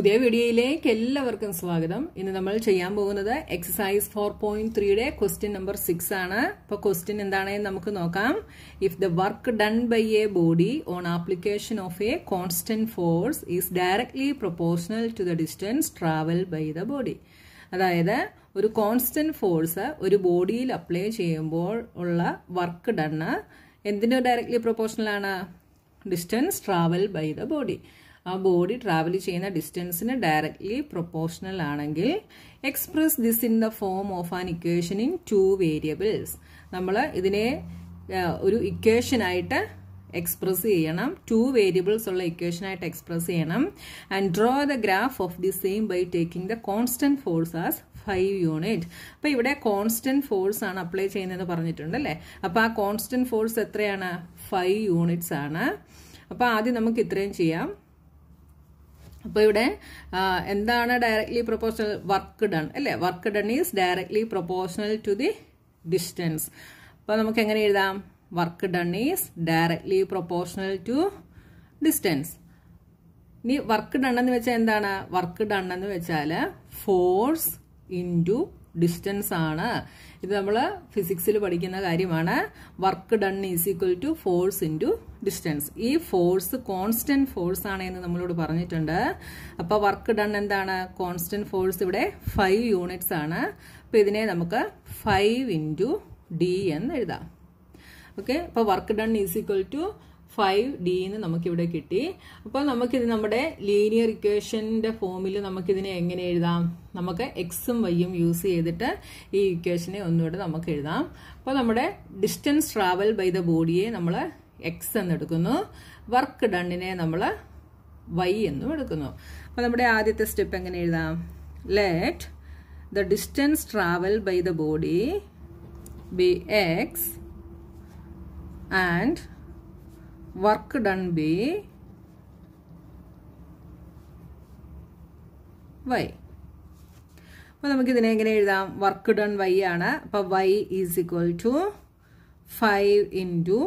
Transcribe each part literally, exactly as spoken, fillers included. പുതിയ വീഡിയോയിലേക്ക് എല്ലാവർക്കും സ്വാഗതം. ഇന്ന് നമ്മൾ ചെയ്യാൻ പോകുന്നത് എക്സസൈസ് four point three-യുടെ ക്വസ്റ്റ്യൻ നമ്പർ six ആണ്. അപ്പോൾ ക്വസ്റ്റ്യൻ എന്താണെന്ന് നമുക്ക് നോക്കാം. If the work done by a body on application of a constant force is directly proportional to the distance traveled by the body. അതായത് ഒരു കോൺസ്റ്റന്റ് ഫോഴ്സ് ഒരു ബോഡിയിൽ അപ്ലൈ ചെയ്യുമ്പോൾ ഉള്ള വർക്ക് ഡണ് എന്തിനോ ഡയറക്ട്ലി പ്രൊപ്പോർഷണൽ ആണ്? Distance travelled by the body. ആ body travel ചെയ്യുന്ന ഡിസ്റ്റൻസിന് ഡയറക്ട്ലി പ്രൊപ്പോർഷണൽ ആണെങ്കിൽ express this in the form of an equation in two variables. നമ്മൾ ഇതിനെ ഒരു ഇക്വേഷനായിട്ട് എക്സ്പ്രസ് ചെയ്യണം. ടു വേരിയബിൾസ് ഉള്ള ഇക്വേഷനായിട്ട് എക്സ്പ്രസ് ചെയ്യണം. And draw the graph of the same by taking the constant force as five unit. അപ്പോൾ ഇവിടെ കോൺസ്റ്റന്റ് ഫോഴ്സ് ആണ് അപ്ലൈ ചെയ്യുന്നതെന്ന് പറഞ്ഞിട്ടുണ്ട് അല്ലേ. അപ്പോൾ ആ കോൺസ്റ്റന്റ് ഫോഴ്സ് എത്രയാണ്? ഫൈവ് യൂണിറ്റ്സ് ആണ്. അപ്പോൾ ആദ്യം നമുക്ക് ഇത്രയും ചെയ്യാം. അപ്പോൾ ഇവിടെ എന്താണ് ഡയറക്ട്ലി പ്രൊപ്പോർഷണൽ? വർക്ക് ഡൺ അല്ലേ. Work done is directly proportional to the distance. അപ്പോൾ നമുക്ക് എങ്ങനെ എഴുതാം? Work done is directly proportional to distance. ഇനി വർക്ക് ഡൺ എന്ന് വെച്ചാൽ എന്താണ്? വർക്ക് ഡൺ എന്ന് വെച്ചാൽ ഫോഴ്സ് ഇൻറ്റു ഡിസ്റ്റൻസ് ആണ്. ഇത് നമ്മൾ ഫിസിക്സിൽ പഠിക്കുന്ന കാര്യമാണ്. Work done is equal to force into distance. ഈ ഫോഴ്സ് കോൺസ്റ്റന്റ് ഫോഴ്സ് ആണ് എന്ന് നമ്മളോട് പറഞ്ഞിട്ടുണ്ട്. അപ്പോൾ വർക്ക് ഡൺ എന്താണ്? കോൺസ്റ്റന്റ് ഫോഴ്സ് ഇവിടെ ഫൈവ് യൂണിറ്റ്സ് ആണ്. അപ്പോൾ ഇതിനെ നമുക്ക് ഫൈവ് ഇൻറ്റു ഡി എന്ന് എഴുതാം. ഓക്കെ. അപ്പോൾ work done is equal to five D എന്ന് നമുക്കിവിടെ കിട്ടി. അപ്പോൾ നമുക്കിത് നമ്മുടെ ലീനിയർ ഇക്വേഷൻ്റെ ഫോമിൽ നമുക്കിതിനെ എങ്ങനെ എഴുതാം? നമുക്ക് എക്സും വൈയും യൂസ് ചെയ്തിട്ട് ഈ ഇക്വേഷനെ ഒന്നുകൂടെ നമുക്ക് എഴുതാം. അപ്പോൾ നമ്മുടെ ഡിസ്റ്റൻസ് ട്രാവൽ ബൈ ദ ബോഡിയെ നമ്മൾ എക്സ് എന്നെടുക്കുന്നു. വർക്ക് ഡണ്ണിനെ നമ്മൾ വൈ എന്നും എടുക്കുന്നു. അപ്പോൾ നമ്മുടെ ആദ്യത്തെ സ്റ്റെപ്പ് എങ്ങനെ എഴുതാം? Let the distance travel by the body be X and work done by y. അപ്പോൾ നമുക്കിതിനെ എങ്ങനെ എഴുതാം? വർക്ക് ഡൺ വൈ ആണ്. അപ്പോൾ Y is equal to five into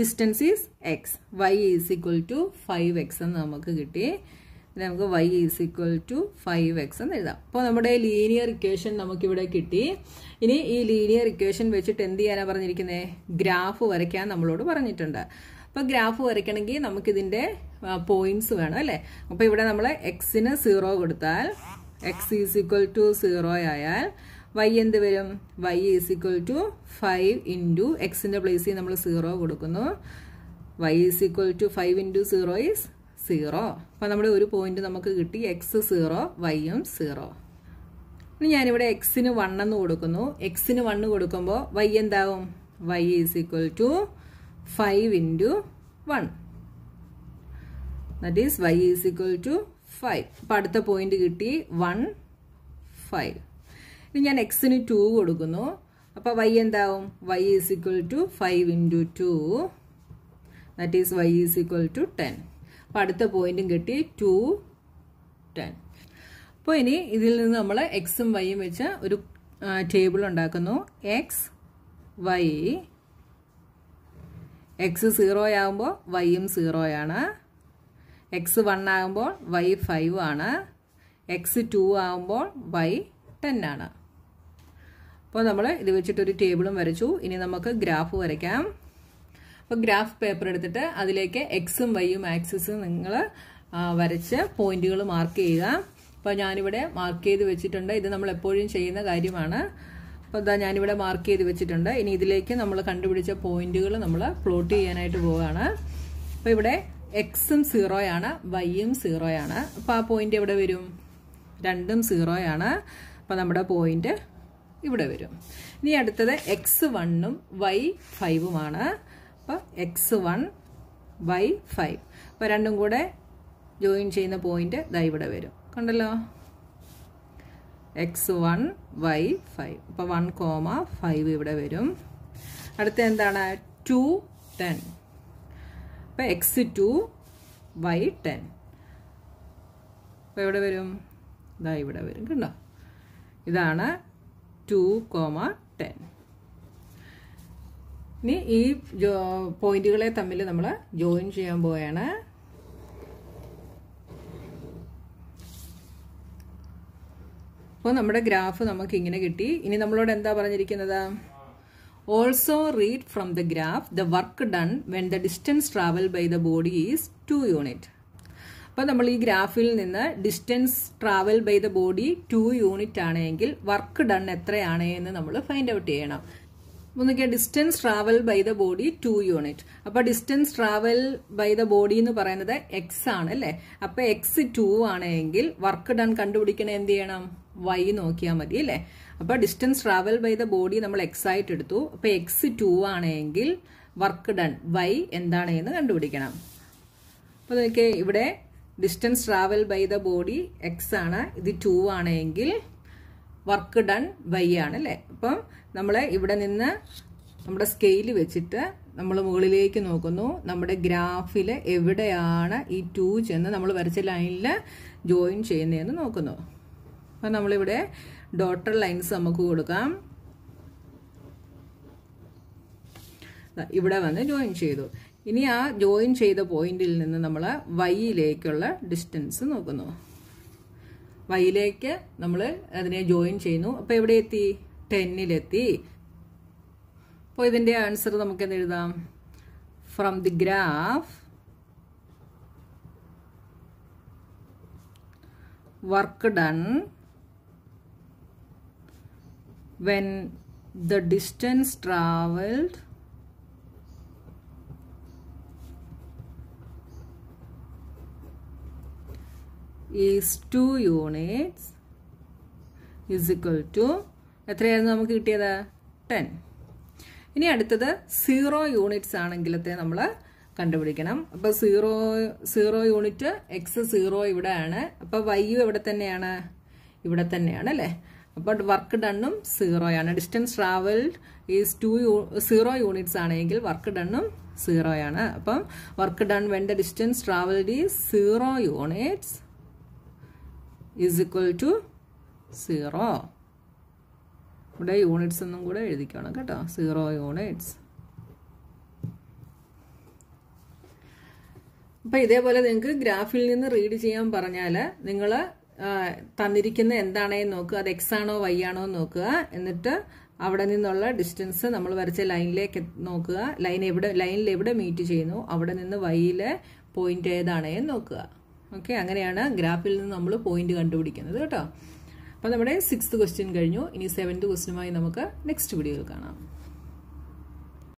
distance is X. Y is equal to five X എന്ന് നമുക്ക് കിട്ടി. നമുക്ക് y is equal to five X എന്ന് എഴുതാം. അപ്പോൾ നമ്മുടെ ലീനിയർ ഇക്വേഷൻ നമുക്കിവിടെ കിട്ടി. ഇനി ഈ ലീനിയർ ഇക്വേഷൻ വെച്ചിട്ട് എന്ത് ചെയ്യാനാണ് പറഞ്ഞിരിക്കുന്നത്? ഗ്രാഫ് വരയ്ക്കാൻ നമ്മളോട് പറഞ്ഞിട്ടുണ്ട്. അപ്പോൾ ഗ്രാഫ് വരയ്ക്കണമെങ്കിൽ നമുക്കിതിൻ്റെ പോയിന്റ്സ് വേണം അല്ലേ. അപ്പോൾ ഇവിടെ നമ്മൾ എക്സിന് സീറോ കൊടുത്താൽ X is equal to zero ആയാൽ വൈ എന്ത് വരും? Y is equal to five into എക്സിൻ്റെ പ്ലേസിൽ നമ്മൾ സീറോ കൊടുക്കുന്നു. Y is equal to five into zero is zero. അപ്പോൾ നമ്മുടെ ഒരു പോയിന്റ് നമുക്ക് കിട്ടി. എക്സ് സീറോ വൈയും സീറോ. ഇനി ഞാനിവിടെ എക്സിന് വൺ എന്ന് കൊടുക്കുന്നു. എക്സിന് വൺ കൊടുക്കുമ്പോൾ വൈ എന്താവും? Y is equal to five into one. That is Y is equal to five. അപ്പം അടുത്ത പോയിന്റ് കിട്ടി വൺ ഫൈവ്. ഇനി ഞാൻ എക്സിന് ടു കൊടുക്കുന്നു. അപ്പോൾ വൈ എന്താവും? Y is equal to five into two. That is Y is equal to ten. അപ്പോൾ അടുത്ത പോയിന്റും കിട്ടി ടു ടെൻ. അപ്പോൾ ഇനി ഇതിൽ നിന്ന് നമ്മൾ എക്സും വൈയും വെച്ച് ഒരു ടേബിൾ ഉണ്ടാക്കുന്നു. X Y. എക്സ് സീറോ ആകുമ്പോൾ വൈയും സീറോയാണ്. എക്സ് വൺ ആകുമ്പോൾ വൈ ഫൈവ് ആണ്. എക്സ് ടു ആകുമ്പോൾ വൈ ടെൻ ആണ്. അപ്പോൾ നമ്മൾ ഇത് വെച്ചിട്ടൊരു ടേബിളും വരച്ചു. ഇനി നമുക്ക് ഗ്രാഫ് വരയ്ക്കാം. അപ്പോൾ ഗ്രാഫ് പേപ്പർ എടുത്തിട്ട് അതിലേക്ക് എക്സും വൈയും ആക്സിസും നിങ്ങൾ വരച്ച് പോയിന്റുകൾ മാർക്ക് ചെയ്യുക. അപ്പോൾ ഞാനിവിടെ മാർക്ക് ചെയ്ത് വെച്ചിട്ടുണ്ട്. ഇത് നമ്മൾ എപ്പോഴും ചെയ്യുന്ന കാര്യമാണ്. അപ്പോൾ ഇതാ ഞാനിവിടെ മാർക്ക് ചെയ്ത് വെച്ചിട്ടുണ്ട്. ഇനി ഇതിലേക്ക് നമ്മൾ കണ്ടുപിടിച്ച പോയിന്റുകൾ നമ്മൾ പ്ലോട്ട് ചെയ്യാനായിട്ട് പോവുകയാണ്. അപ്പോൾ ഇവിടെ എക്സും സീറോയാണ് വൈയും സീറോയാണ്. അപ്പോൾ ആ പോയിന്റ് എവിടെ വരും? രണ്ടും സീറോയാണ്. അപ്പോൾ നമ്മുടെ പോയിന്റ് ഇവിടെ വരും. ഇനി അടുത്തത് എക്സ് വണ്ണും വൈ ഫൈവുമാണ്. അപ്പോൾ എക്സ് വൺ ബൈ ഫൈവ്. അപ്പോൾ രണ്ടും കൂടെ ജോയിൻ ചെയ്യുന്ന പോയിന്റ് ദാ ഇവിടെ വരും. കണ്ടല്ലോ, എക്സ് വൺ ബൈ ഫൈവ്. അപ്പോൾ വൺ കോമ ഫൈവ് ഇവിടെ വരും. അടുത്ത എന്താണ്? Two ten. അപ്പോൾ എക്സ് ടു ബൈ ടെൻ. അപ്പോൾ ഇവിടെ വരും, ദാ ഇവിടെ വരും. കണ്ടോ, ഇതാണ് ടു കോമ ടെൻ. ഇനി ഈ പോയിന്റുകളെ തമ്മിൽ നമ്മൾ ജോയിൻ ചെയ്യാൻ പോവുകയാണ്. അപ്പോൾ നമ്മുടെ ഗ്രാഫ് നമുക്ക് ഇങ്ങനെ കിട്ടി. ഇനി നമ്മളോട് എന്താ പറഞ്ഞിരിക്കുന്നത്? Also read from the graph the work done when the distance travel by the body is two unit. അപ്പോൾ നമ്മൾ ഈ ഗ്രാഫിൽ നിന്ന് distance travel by the body two unit ആണെങ്കിൽ വർക്ക് ഡൺ എത്രയാണ് എന്ന് നമ്മൾ ഫൈൻഡ് ഔട്ട് ചെയ്യണം. ഒന്നുകിൽ distance travel by the body two unit. അപ്പോൾ distance travel by the body എന്ന് പറയുന്നത് എക്സ് ആണ് അല്ലേ? അപ്പോൾ എക്സ് ടു ആണെങ്കിൽ വർക്ക് ഡൺ കണ്ടുപിടിക്കണേ എന്ത് ചെയ്യണം? വൈ നോക്കിയാൽ മതി അല്ലേ? അപ്പോൾ distance travel by the body നമ്മൾ എക്സ് ആയിട്ട് എടുത്തു. അപ്പോൾ എക്സ് ടു ആണെങ്കിൽ വർക്ക് ഡൺ വൈ എന്താണ് എന്ന് കണ്ടുപിടിക്കണം. അപ്പോൾ നോക്കിയാൽ ഇവിടെ distance travel by the body X ആണ്, ഇത് ടു ആണെങ്കിൽ വർക്ക് ഡൺ വൈ ആണ് അല്ലേ? അപ്പം നമ്മൾ ഇവിടെ നിന്ന് നമ്മുടെ സ്കെയിൽ വെച്ചിട്ട് നമ്മൾ മുകളിലേക്ക് നോക്കുന്നു. നമ്മുടെ ഗ്രാഫിൽ എവിടെയാണ് ഈ ടു ചെന്ന് നമ്മൾ വരച്ച ലൈനിൽ ജോയിൻ ചെയ്യുന്നതെന്ന് നോക്കുന്നു. അപ്പം നമ്മളിവിടെ ഡോട്ടർ ലൈൻസ് നമുക്ക് കൊടുക്കാം. ഇവിടെ വന്ന് ജോയിൻ ചെയ്തു. ഇനി ആ ജോയിൻ ചെയ്ത പോയിന്റിൽ നിന്ന് നമ്മൾ വൈയിലേക്കുള്ള ഡിസ്റ്റൻസ് നോക്കുന്നു. വൈയിലേക്ക് നമ്മൾ അതിനെ ജോയിൻ ചെയ്യുന്നു. അപ്പോൾ എവിടെ എത്തി? ടെന്നിലെത്തി. അപ്പോൾ ഇതിൻ്റെ ആൻസർ നമുക്ക് എന്ത് എഴുതാം? From the graph work done when the distance travelled is two units is equal to എത്രയായിരുന്നു നമുക്ക് കിട്ടിയത്? ടെൻ. ഇനി അടുത്തത് സീറോ യൂണിറ്റ്സ് ആണെങ്കിലത്തെ നമ്മൾ കണ്ടുപിടിക്കണം. അപ്പോൾ zero zero unit X zero ഇവിടെയാണ്. അപ്പോൾ വൈയു എവിടെ തന്നെയാണ്? ഇവിടെ തന്നെയാണ് അല്ലേ? അപ്പോൾ വർക്ക് ഡണ്ണും സീറോയാണ്. Distance travelled is to you zero units ആണെങ്കിൽ വർക്ക് ഡണ്ണും സീറോയാണ്. അപ്പം work done when the distance travelled is zero units is equal to zero. ഇവിടെ യൂണിറ്റ്സ് ഒന്നും കൂടെ എഴുതിക്കണം കേട്ടോ. Zero units. അപ്പം ഇതേപോലെ നിങ്ങൾക്ക് ഗ്രാഫിൽ നിന്ന് റീഡ് ചെയ്യാൻ പറഞ്ഞാൽ നിങ്ങൾ തന്നിരിക്കുന്ന എന്താണെന്ന് നോക്കുക. അത് എക്സ് ആണോ വൈ ആണോ നോക്കുക. എന്നിട്ട് അവിടെ നിന്നുള്ള ഡിസ്റ്റൻസ് നമ്മൾ വരച്ച ലൈനിലേക്ക് നോക്കുക. ലൈൻ എവിടെ ലൈനിൽ എവിടെ മീറ്റ് ചെയ്യുന്നു അവിടെ നിന്ന് വൈയിലെ പോയിന്റ് ഏതാണെന്ന് നോക്കുക. ഓക്കെ, അങ്ങനെയാണ് ഗ്രാഫിൽ നിന്ന് നമ്മൾ പോയിന്റ് കണ്ടുപിടിക്കുന്നത് കേട്ടോ. അപ്പോൾ നമ്മുടെ സിക്സ്ത് ക്വസ്റ്റ്യൻ കഴിഞ്ഞു. ഇനി സെവൻത് ക്വസ്റ്റ്യനുമായി നമുക്ക് നെക്സ്റ്റ് വീഡിയോയിൽ കാണാം.